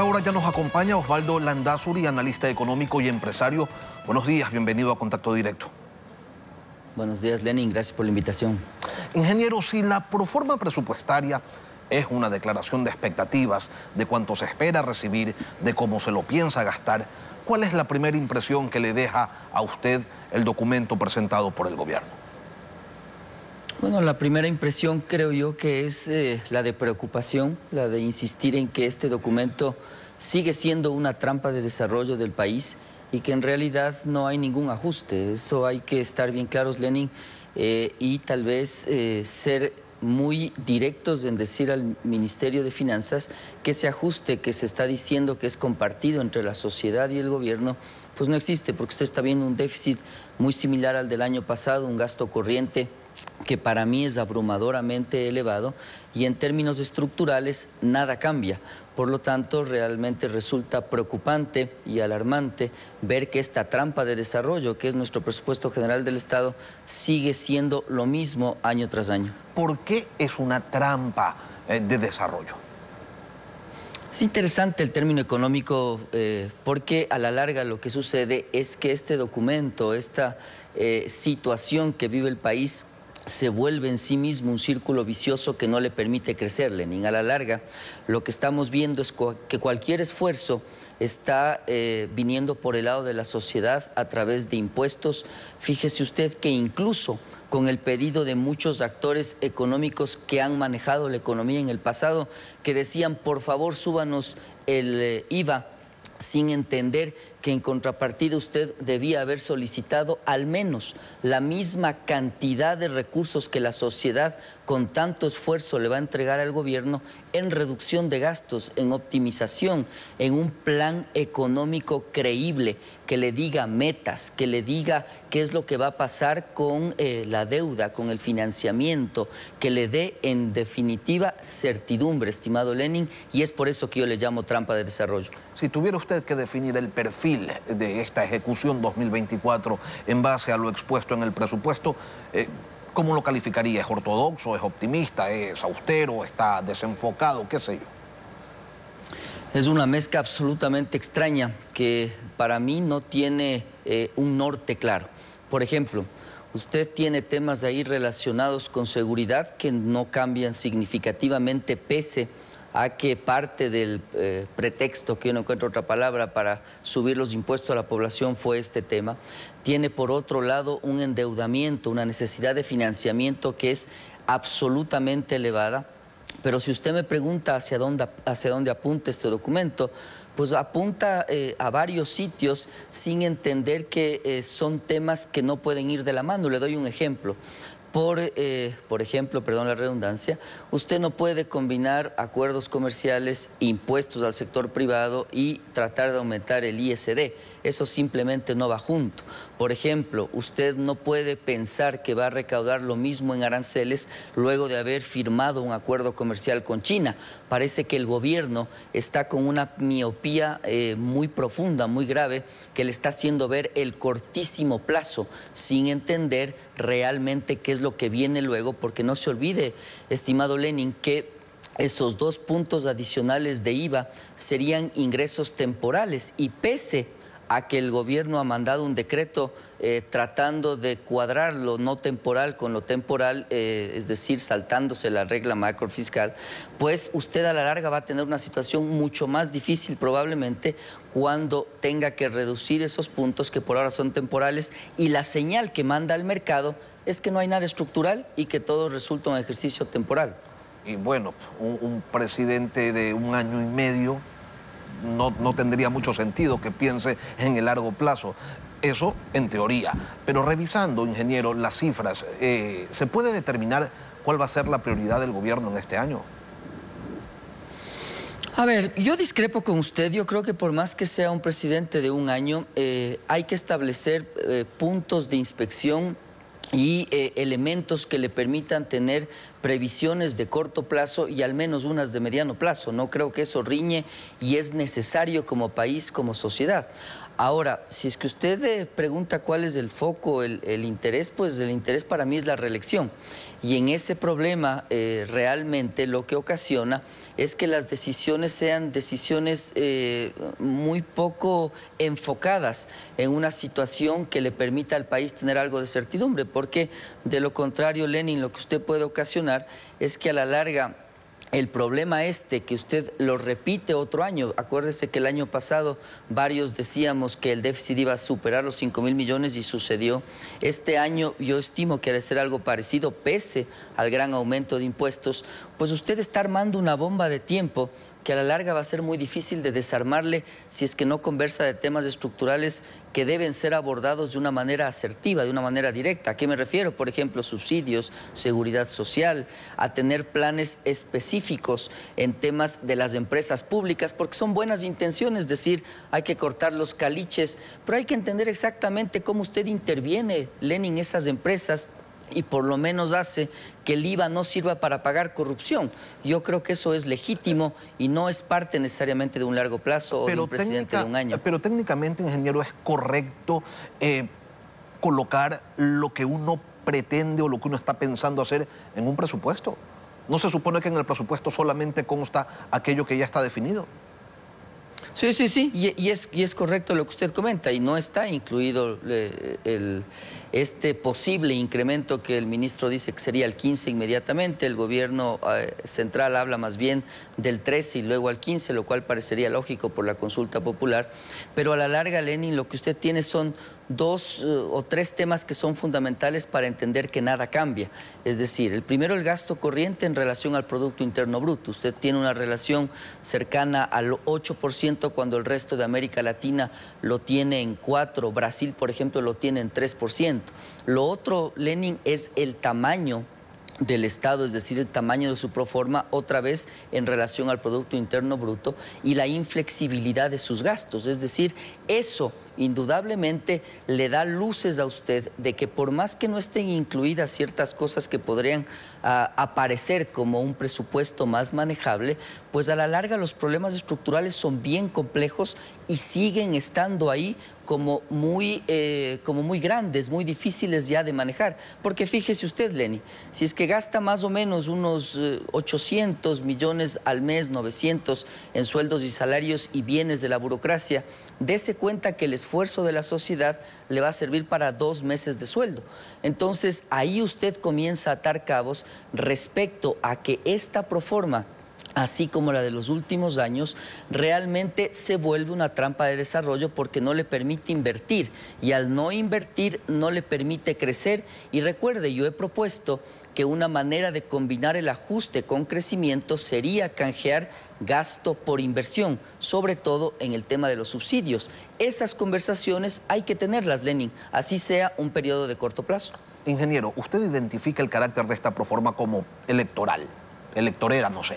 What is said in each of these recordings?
esta hora ya nos acompaña Oswaldo Landázuri, analista económico y empresario. Buenos días, bienvenido a Contacto Directo. Buenos días, Lenin, gracias por la invitación. Ingeniero, si la proforma presupuestaria es una declaración de expectativas, de cuánto se espera recibir, de cómo se lo piensa gastar, ¿cuál es la primera impresión que le deja a usted el documento presentado por el gobierno? Bueno, la primera impresión creo yo que es la de preocupación, la de insistir en que este documento sigue siendo una trampa de desarrollo del país y que en realidad no hay ningún ajuste. Eso hay que estar bien claros, Lenin, y tal vez ser muy directos en decir al Ministerio de Finanzas que ese ajuste que se está diciendo que es compartido entre la sociedad y el gobierno, pues no existe, porque usted está viendo un déficit muy similar al del año pasado, un gasto corriente que para mí es abrumadoramente elevado y en términos estructurales nada cambia. Por lo tanto, realmente resulta preocupante y alarmante ver que esta trampa de desarrollo, que es nuestro presupuesto general del Estado, sigue siendo lo mismo año tras año. ¿Por qué es una trampa de desarrollo? Es interesante el término económico porque a la larga lo que sucede es que este documento, esta situación que vive el país, se vuelve en sí mismo un círculo vicioso que no le permite crecer, Lenin. A la larga, lo que estamos viendo es que cualquier esfuerzo está viniendo por el lado de la sociedad a través de impuestos. Fíjese usted que incluso con el pedido de muchos actores económicos que han manejado la economía en el pasado, que decían, por favor, súbanos el IVA, sin entender que en contrapartida usted debía haber solicitado al menos la misma cantidad de recursos que la sociedad con tanto esfuerzo le va a entregar al gobierno en reducción de gastos, en optimización, en un plan económico creíble que le diga metas, que le diga qué es lo que va a pasar con la deuda, con el financiamiento, que le dé en definitiva certidumbre, estimado Lenin, y es por eso que yo le llamo trampa de desarrollo. Si tuviera usted que definir el perfil de esta ejecución 2024 en base a lo expuesto en el presupuesto, ¿cómo lo calificaría? ¿Es ortodoxo, es optimista, es austero, está desenfocado, qué sé yo? Es una mezcla absolutamente extraña que para mí no tiene un norte claro. Por ejemplo, usted tiene temas ahí relacionados con seguridad que no cambian significativamente pese a que parte del pretexto, que yo no encuentro otra palabra, para subir los impuestos a la población fue este tema. Tiene por otro lado un endeudamiento, una necesidad de financiamiento que es absolutamente elevada. Pero si usted me pregunta hacia dónde apunta este documento, pues apunta a varios sitios sin entender que son temas que no pueden ir de la mano. Le doy un ejemplo. Por ejemplo, perdón la redundancia, usted no puede combinar acuerdos comerciales, impuestos al sector privado y tratar de aumentar el ISD. Eso simplemente no va junto. Por ejemplo, usted no puede pensar que va a recaudar lo mismo en aranceles luego de haber firmado un acuerdo comercial con China. Parece que el gobierno está con una miopía muy profunda, muy grave, que le está haciendo ver el cortísimo plazo, sin entender realmente qué es lo que viene luego, porque no se olvide, estimado Lenin, que esos 2 puntos adicionales de IVA serían ingresos temporales y pese a que el gobierno ha mandado un decreto tratando de cuadrar lo no temporal con lo temporal, es decir, saltándose la regla macrofiscal, pues usted a la larga va a tener una situación mucho más difícil probablemente cuando tenga que reducir esos puntos que por ahora son temporales y la señal que manda al mercado es que no hay nada estructural y que todo resulta un ejercicio temporal. Y bueno, un presidente de 1 año y medio... No tendría mucho sentido que piense en el largo plazo. Eso en teoría. Pero revisando, ingeniero, las cifras, ¿se puede determinar cuál va a ser la prioridad del gobierno en este año? A ver, yo discrepo con usted. Yo creo que por más que sea un presidente de 1 año, hay que establecer puntos de inspección y elementos que le permitan tener previsiones de corto plazo y al menos unas de mediano plazo. No creo que eso riñe y es necesario como país, como sociedad. Ahora, si es que usted pregunta cuál es el foco, el interés, pues el interés para mí es la reelección. Y en ese problema realmente lo que ocasiona es que las decisiones sean decisiones muy poco enfocadas en una situación que le permita al país tener algo de certidumbre, porque de lo contrario, Lenin, lo que usted puede ocasionar es que a la larga el problema este, que usted lo repite otro año. Acuérdese que el año pasado varios decíamos que el déficit iba a superar los 5.000 millones y sucedió. Este año yo estimo que al ser algo parecido, pese al gran aumento de impuestos, pues usted está armando una bomba de tiempo que a la larga va a ser muy difícil de desarmarle si es que no conversa de temas estructurales que deben ser abordados de una manera asertiva, de una manera directa. ¿A qué me refiero? Por ejemplo, subsidios, seguridad social, a tener planes específicos en temas de las empresas públicas, porque son buenas intenciones, es decir, hay que cortar los caliches, pero hay que entender exactamente cómo usted interviene, Lenin, esas empresas, y por lo menos hace que el IVA no sirva para pagar corrupción. Yo creo que eso es legítimo y no es parte necesariamente de un largo plazo o de un presidente de un año. Pero técnicamente, ingeniero, ¿es correcto colocar lo que uno pretende o lo que uno está pensando hacer en un presupuesto? ¿No se supone que en el presupuesto solamente consta aquello que ya está definido? Sí, sí, sí, y es correcto lo que usted comenta, y no está incluido este posible incremento que el ministro dice que sería el 15 inmediatamente. El gobierno central habla más bien del 13 y luego al 15, lo cual parecería lógico por la consulta popular, pero a la larga, Lenin, lo que usted tiene son dos o tres temas que son fundamentales para entender que nada cambia. Es decir, el primero, el gasto corriente en relación al Producto Interno Bruto. Usted tiene una relación cercana al 8% cuando el resto de América Latina lo tiene en 4%. Brasil, por ejemplo, lo tiene en 3%. Lo otro, Lenin, es el tamaño del Estado, es decir, el tamaño de su proforma, otra vez en relación al Producto Interno Bruto, y la inflexibilidad de sus gastos. Es decir, eso indudablemente le da luces a usted de que por más que no estén incluidas ciertas cosas que podrían aparecer como un presupuesto más manejable, pues a la larga los problemas estructurales son bien complejos y siguen estando ahí como muy grandes, muy difíciles ya de manejar. Porque fíjese usted, Lenin, si es que gasta más o menos unos 800 millones al mes, 900 en sueldos y salarios y bienes de la burocracia, dese cuenta que el esfuerzo de la sociedad le va a servir para 2 meses de sueldo. Entonces, ahí usted comienza a atar cabos respecto a que esta proforma, así como la de los últimos años, realmente se vuelve una trampa de desarrollo porque no le permite invertir, y al no invertir no le permite crecer. Y recuerde, yo he propuesto que una manera de combinar el ajuste con crecimiento sería canjear gasto por inversión, sobre todo en el tema de los subsidios. Esas conversaciones hay que tenerlas, Lenin, así sea un periodo de corto plazo. Ingeniero, usted identifica el carácter de esta proforma como electoral, electorera, no sé.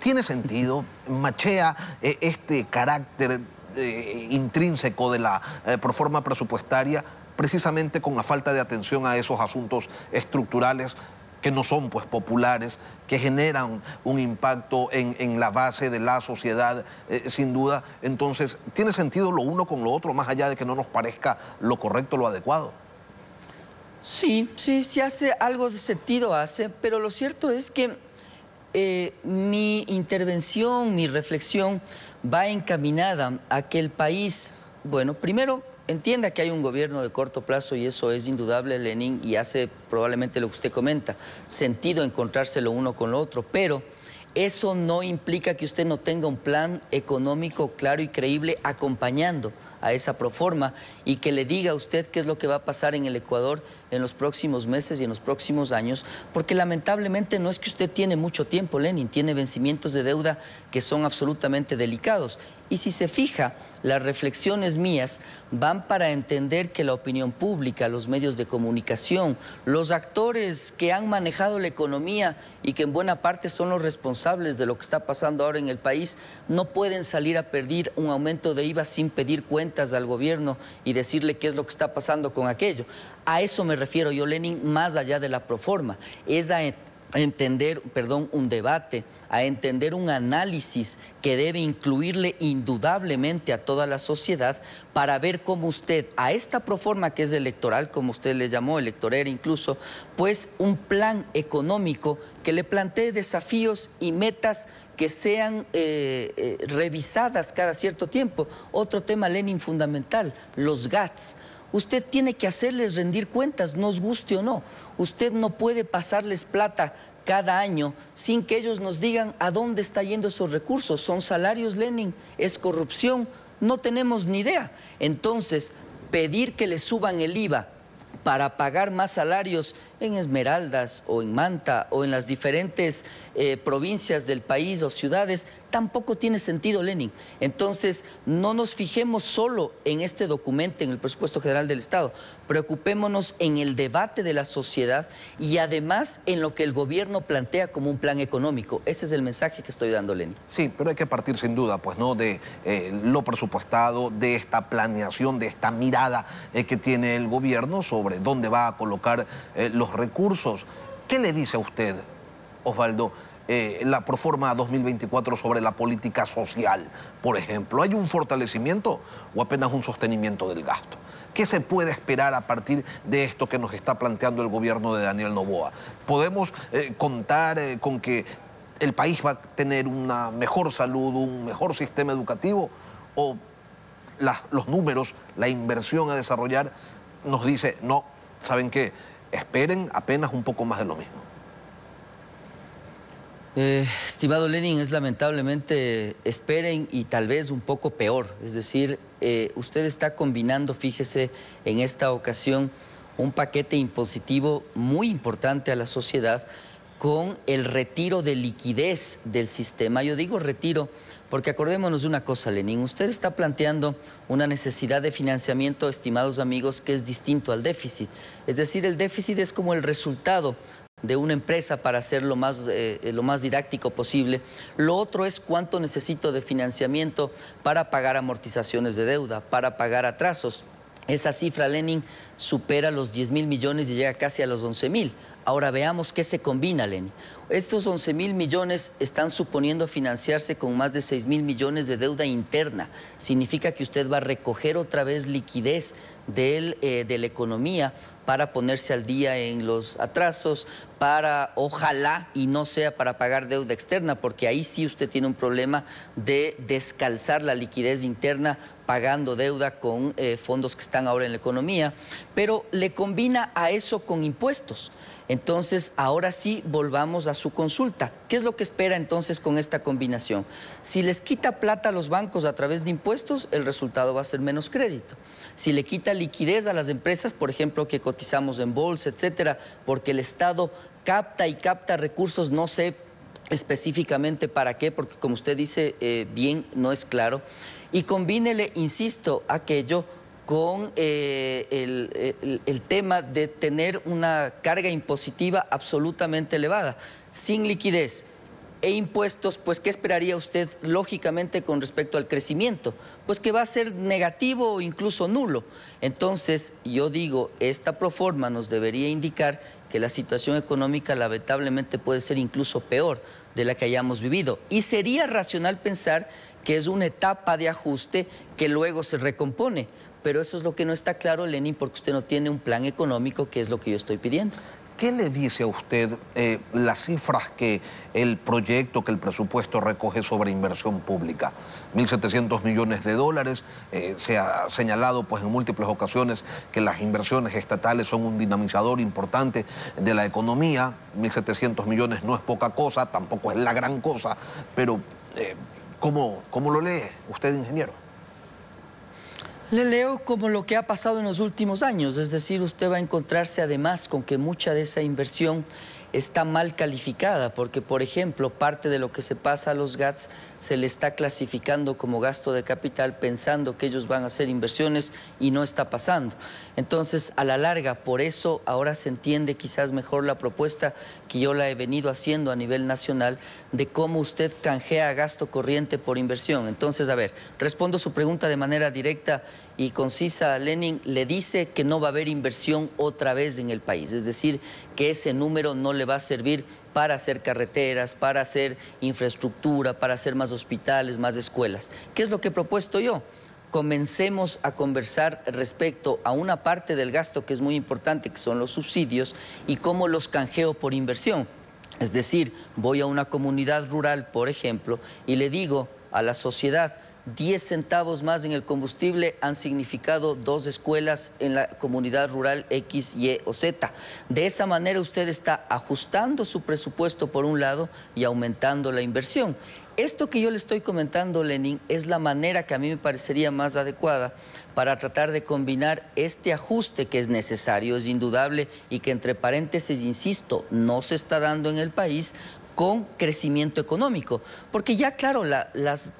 ¿Tiene sentido? ¿Machea este carácter intrínseco de la proforma presupuestaria precisamente con la falta de atención a esos asuntos estructurales que no son pues populares, que generan un impacto en la base de la sociedad, sin duda? Entonces, ¿tiene sentido lo uno con lo otro, más allá de que no nos parezca lo correcto, lo adecuado? Sí, sí, sí hace algo de sentido, pero lo cierto es que mi intervención, mi reflexión va encaminada a que el país, bueno, primero entienda que hay un gobierno de corto plazo y eso es indudable, Lenin, y hace probablemente lo que usted comenta, sentido encontrarse lo uno con lo otro, pero eso no implica que usted no tenga un plan económico claro y creíble acompañando a esa proforma y que le diga a usted qué es lo que va a pasar en el Ecuador en los próximos meses y en los próximos años, porque lamentablemente no es que usted tiene mucho tiempo, Lenin, tiene vencimientos de deuda que son absolutamente delicados. Y si se fija, las reflexiones mías van para entender que la opinión pública, los medios de comunicación, los actores que han manejado la economía y que en buena parte son los responsables de lo que está pasando ahora en el país, no pueden salir a pedir un aumento de IVA sin pedir cuentas al gobierno y decirle qué es lo que está pasando con aquello. A eso me refiero yo, Lenin, más allá de la proforma. Es a entender, perdón, un debate, a entender un análisis que debe incluirle indudablemente a toda la sociedad para ver cómo usted, a esta proforma que es electoral, como usted le llamó, electorera incluso, pues un plan económico que le plantee desafíos y metas que sean revisadas cada cierto tiempo. Otro tema, Lenin, fundamental, los GATS. Usted tiene que hacerles rendir cuentas, nos guste o no. Usted no puede pasarles plata cada año sin que ellos nos digan a dónde están yendo esos recursos. Son salarios, Lenin, es corrupción, no tenemos ni idea. Entonces, pedir que le suban el IVA para pagar más salarios en Esmeraldas o en Manta o en las diferentes provincias del país o ciudades, tampoco tiene sentido, Lenin. Entonces, no nos fijemos solo en este documento, en el Presupuesto General del Estado. Preocupémonos en el debate de la sociedad y además en lo que el gobierno plantea como un plan económico. Ese es el mensaje que estoy dando, Lenin. Sí, pero hay que partir sin duda, pues, ¿no?, de lo presupuestado, de esta planeación, de esta mirada que tiene el gobierno sobre dónde va a colocar los recursos. ¿Qué le dice a usted, Oswaldo, la proforma 2024 sobre la política social, por ejemplo? ¿Hay un fortalecimiento o apenas un sostenimiento del gasto? ¿Qué se puede esperar a partir de esto que nos está planteando el gobierno de Daniel Noboa? ¿Podemos contar con que el país va a tener una mejor salud, un mejor sistema educativo? ¿O los números, la inversión a desarrollar nos dice, no, ¿saben qué? Esperen apenas un poco más de lo mismo? Estimado Lenin, es lamentablemente esperen y tal vez un poco peor. Es decir, usted está combinando, fíjese, en esta ocasión un paquete impositivo muy importante a la sociedad con el retiro de liquidez del sistema. Yo digo retiro porque acordémonos de una cosa, Lenin. Usted está planteando una necesidad de financiamiento, estimados amigos, que es distinto al déficit. Es decir, el déficit es como el resultado de una empresa, para ser lo más didáctico posible. Lo otro es cuánto necesito de financiamiento para pagar amortizaciones de deuda, para pagar atrasos. Esa cifra, Lenin, supera los 10.000 millones y llega casi a los 11.000. Ahora veamos qué se combina, Lenin. Estos 11.000 millones están suponiendo financiarse con más de 6.000 millones de deuda interna. Significa que usted va a recoger otra vez liquidez de la economía para ponerse al día en los atrasos, para, ojalá, y no sea para pagar deuda externa, porque ahí sí usted tiene un problema de descalzar la liquidez interna pagando deuda con fondos que están ahora en la economía, pero le combina a eso con impuestos. Entonces, ahora sí, volvamos a su consulta. ¿Qué es lo que espera entonces con esta combinación? Si les quita plata a los bancos a través de impuestos, el resultado va a ser menos crédito. Si le quita liquidez a las empresas, por ejemplo, que cotizamos en bolsa, etcétera, porque el Estado capta y capta recursos, no sé específicamente para qué, porque como usted dice bien, no es claro. Y combínele, insisto, aquello con el tema de tener una carga impositiva absolutamente elevada, sin liquidez e impuestos, pues ¿qué esperaría usted lógicamente con respecto al crecimiento? Pues que va a ser negativo o incluso nulo. Entonces, yo digo, esta proforma nos debería indicar que la situación económica lamentablemente puede ser incluso peor de la que hayamos vivido. Y sería racional pensar que es una etapa de ajuste que luego se recompone. Pero eso es lo que no está claro, Lenin, porque usted no tiene un plan económico, que es lo que yo estoy pidiendo. ¿Qué le dice a usted las cifras que el proyecto, que el presupuesto recoge sobre inversión pública? 1.700 millones de dólares. Se ha señalado, pues, en múltiples ocasiones que las inversiones estatales son un dinamizador importante de la economía. 1.700 millones no es poca cosa, tampoco es la gran cosa, pero ¿cómo lo lee usted, ingeniero? Le leo como lo que ha pasado en los últimos años, es decir, usted va a encontrarse además con que mucha de esa inversión está mal calificada, porque, por ejemplo, parte de lo que se pasa a los GATS se le está clasificando como gasto de capital pensando que ellos van a hacer inversiones y no está pasando. Entonces, a la larga, por eso ahora se entiende quizás mejor la propuesta que yo la he venido haciendo a nivel nacional de cómo usted canjea gasto corriente por inversión. Entonces, a ver, respondo su pregunta de manera directa y concisa. Lenin le dice que no va a haber inversión otra vez en el país, es decir, que ese número no le va a servir para hacer carreteras, para hacer infraestructura, para hacer más hospitales, más escuelas. ¿Qué es lo que he propuesto yo? Comencemos a conversar respecto a una parte del gasto que es muy importante, que son los subsidios, y cómo los canjeo por inversión. Es decir, voy a una comunidad rural, por ejemplo, y le digo a la sociedad, 10 centavos más en el combustible han significado 2 escuelas en la comunidad rural X, Y o Z. De esa manera usted está ajustando su presupuesto por un lado y aumentando la inversión. Esto que yo le estoy comentando, Lenin, es la manera que a mí me parecería más adecuada para tratar de combinar este ajuste que es necesario, es indudable y que, entre paréntesis, insisto, no se está dando en el país, con crecimiento económico, porque ya claro, las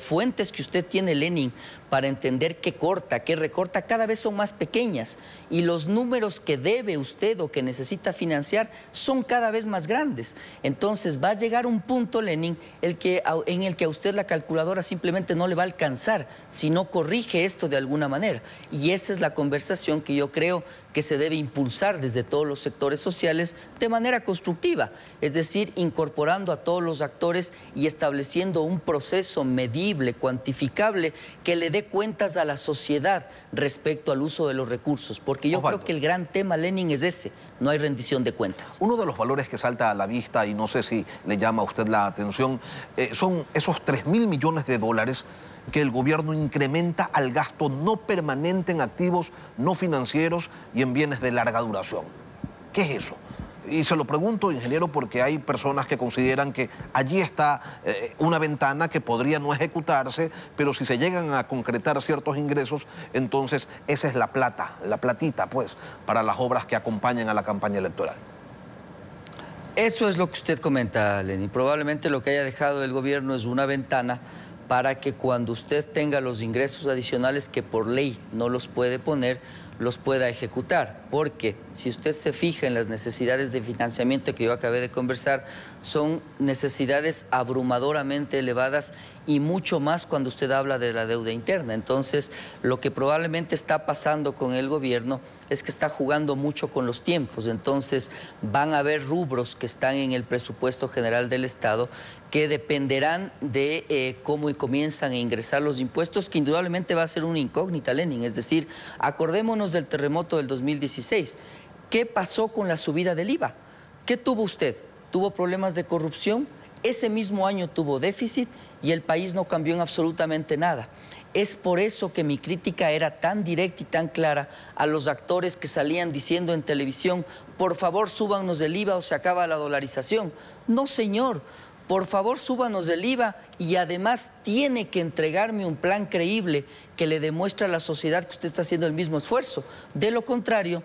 fuentes que usted tiene, Lenin, para entender qué corta, qué recorta, cada vez son más pequeñas y los números que debe usted o que necesita financiar son cada vez más grandes. Entonces va a llegar un punto, Lenin, en el que a usted la calculadora simplemente no le va a alcanzar si no corrige esto de alguna manera. Y esa es la conversación que yo creo que se debe impulsar desde todos los sectores sociales de manera constructiva, es decir, incorporando a todos los actores y estableciendo un proceso medible, cuantificable, que le dé cuentas a la sociedad respecto al uso de los recursos. Porque yo creo que el gran tema, Lenin, es ese, no hay rendición de cuentas. Uno de los valores que salta a la vista, y no sé si le llama a usted la atención, son esos 3.000 millones de dólares que el gobierno incrementa al gasto no permanente en activos no financieros y en bienes de larga duración. ¿Qué es eso? Y se lo pregunto, ingeniero, porque hay personas que consideran que allí está una ventana que podría no ejecutarse, pero si se llegan a concretar ciertos ingresos, entonces esa es la plata, la platita, pues, para las obras que acompañan a la campaña electoral. Eso es lo que usted comenta, Lenin. Probablemente lo que haya dejado el gobierno es una ventana para que cuando usted tenga los ingresos adicionales que por ley no los puede poner, los pueda ejecutar, porque si usted se fija en las necesidades de financiamiento que yo acabé de conversar, son necesidades abrumadoramente elevadas y mucho más cuando usted habla de la deuda interna. Entonces, lo que probablemente está pasando con el gobierno es que está jugando mucho con los tiempos. Entonces, van a haber rubros que están en el presupuesto general del Estado que dependerán de cómo comienzan a ingresar los impuestos, que indudablemente va a ser una incógnita, Lenin. Es decir, acordémonos del terremoto del 2016. ¿Qué pasó con la subida del IVA? ¿Qué tuvo usted? ¿Tuvo problemas de corrupción? Ese mismo año tuvo déficit y el país no cambió en absolutamente nada. Es por eso que mi crítica era tan directa y tan clara a los actores que salían diciendo en televisión, por favor, súbanos el IVA o se acaba la dolarización. No, señor. Por favor, súbanos el IVA y además tiene que entregarme un plan creíble que le demuestre a la sociedad que usted está haciendo el mismo esfuerzo. De lo contrario,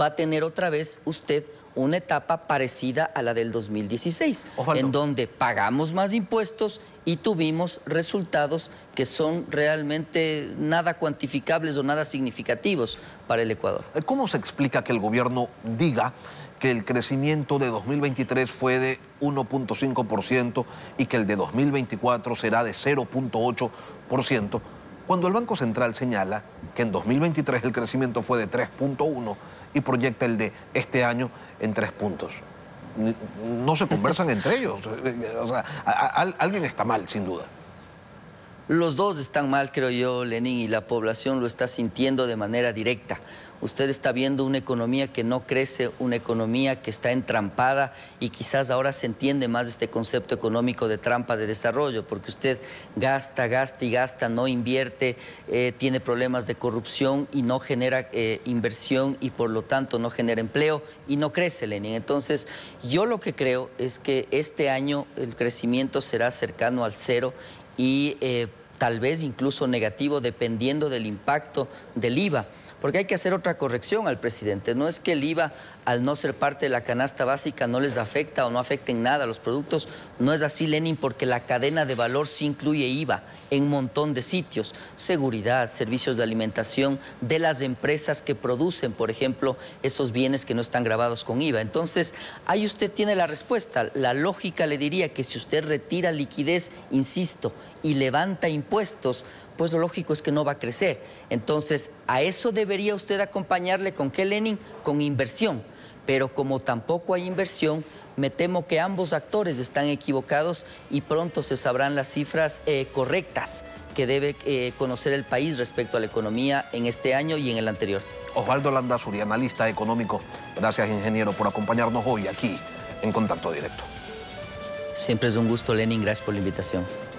va a tener otra vez usted una etapa parecida a la del 2016, Oswaldo, en donde pagamos más impuestos y tuvimos resultados que son realmente nada cuantificables o nada significativos para el Ecuador. ¿Cómo se explica que el gobierno diga que el crecimiento de 2023 fue de 1.5% y que el de 2024 será de 0.8%, cuando el Banco Central señala que en 2023 el crecimiento fue de 3.1% y proyecta el de este año en 3 puntos? No se conversan entre ellos. O sea, alguien está mal, sin duda. Los dos están mal, creo yo, Lenin, y la población lo está sintiendo de manera directa. Usted está viendo una economía que no crece, una economía que está entrampada y quizás ahora se entiende más este concepto económico de trampa de desarrollo, porque usted gasta, gasta y gasta, no invierte, tiene problemas de corrupción y no genera inversión y por lo tanto no genera empleo y no crece, Lenin. Entonces, yo lo que creo es que este año el crecimiento será cercano al cero y tal vez incluso negativo dependiendo del impacto del IVA. Porque hay que hacer otra corrección al presidente. No es que el IVA al no ser parte de la canasta básica no les afecta o no afecta en nada a los productos. No es así, Lenin, porque la cadena de valor sí incluye IVA en un montón de sitios. Seguridad, servicios de alimentación de las empresas que producen, por ejemplo, esos bienes que no están gravados con IVA. Entonces, ahí usted tiene la respuesta. La lógica le diría que si usted retira liquidez, insisto, y levanta impuestos, pues lo lógico es que no va a crecer. Entonces, a eso debería usted acompañarle con qué, Lenin, con inversión. Pero como tampoco hay inversión, me temo que ambos actores están equivocados y pronto se sabrán las cifras correctas que debe conocer el país respecto a la economía en este año y en el anterior. Oswaldo Landázuri, analista económico. Gracias, ingeniero, por acompañarnos hoy aquí en Contacto Directo. Siempre es un gusto, Lenin. Gracias por la invitación.